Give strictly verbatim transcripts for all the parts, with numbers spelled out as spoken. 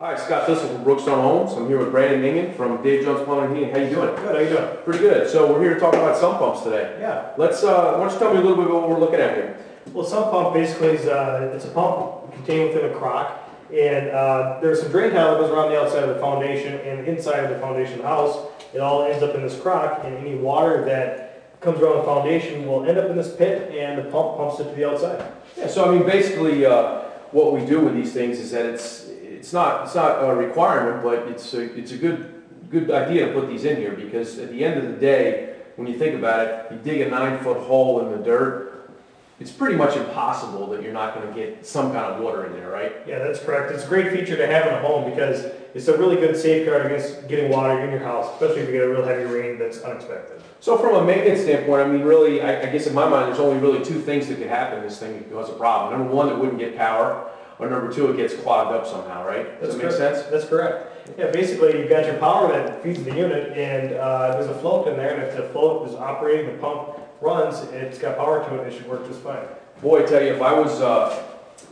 Hi, Scott Thistle from Brookstone Homes. I'm here with Brandon Ningen from Dave Jones Plumbing. How you doing? Good, how you doing? Pretty good. So we're here to talk about sump pumps today. Yeah. Let's, uh, why don't you tell me a little bit about what we're looking at here? Well, sump pump basically is, uh, it's a pump contained within a crock, and uh, there's some drain tile that goes around the outside of the foundation and the inside of the foundation of the house. It all ends up in this crock, and any water that comes around the foundation will end up in this pit, and the pump pumps it to the outside. Yeah, so I mean basically uh, what we do with these things is that it's It's not it's not a requirement, but it's a, it's a good good idea to put these in here, because at the end of the day, when you think about it, you dig a nine foot hole in the dirt, it's pretty much impossible that you're not going to get some kind of water in there, right? Yeah, that's correct. It's a great feature to have in a home because it's a really good safeguard against getting water in your house, especially if you get a real heavy rain that's unexpected. So from a maintenance standpoint, I mean really, I, I guess in my mind, there's only really two things that could happen in this thing that cause a problem. Number one, it wouldn't get power. Or number two, it gets clogged up somehow, right? Does that make sense? That's correct. Yeah, basically you've got your power that feeds the unit, and uh, there's a float in there, and if the float is operating, the pump runs, it's got power to it, it should work just fine. Boy, I tell you, if I was uh,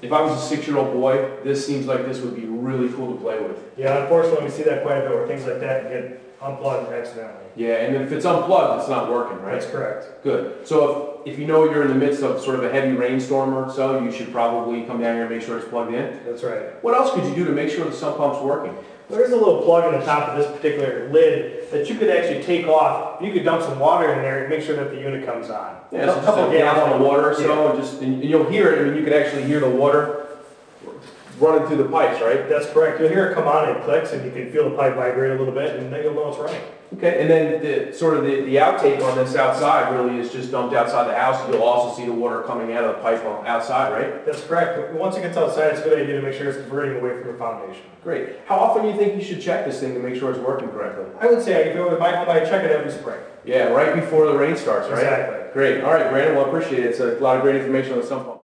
if I was a six-year-old boy, this seems like this would be really cool to play with. Yeah, unfortunately we see that quite a bit where things like that get unplugged accidentally. Yeah, and if it's unplugged, it's not working, right? That's correct. Good. So if, if you know you're in the midst of sort of a heavy rainstorm or so, you should probably come down here and make sure it's plugged in. That's right. What else could you do to make sure the sump pump's working? There is a little plug in the top of this particular lid that you could actually take off. You could dump some water in there and make sure that the unit comes on. Yeah, so a couple gallons of water or so, and just and you'll hear it. I mean, you could actually hear the water running through the pipes, right? That's correct. You'll hear it come on, it clicks, and you can feel the pipe vibrate a little bit, and then you'll know it's running. Okay, and then the sort of the, the outtake on this outside really is just dumped outside the house. You'll also see the water coming out of the pipe outside, right? That's correct. Once it gets outside, it's a good idea to make sure it's diverting away from the foundation. Great. How often do you think you should check this thing to make sure it's working correctly? I would say I go to my home, I check it every spring. Yeah, right before the rain starts, right? Exactly. Great. All right, Brandon, well, I appreciate it. It's a lot of great information on the sump pump.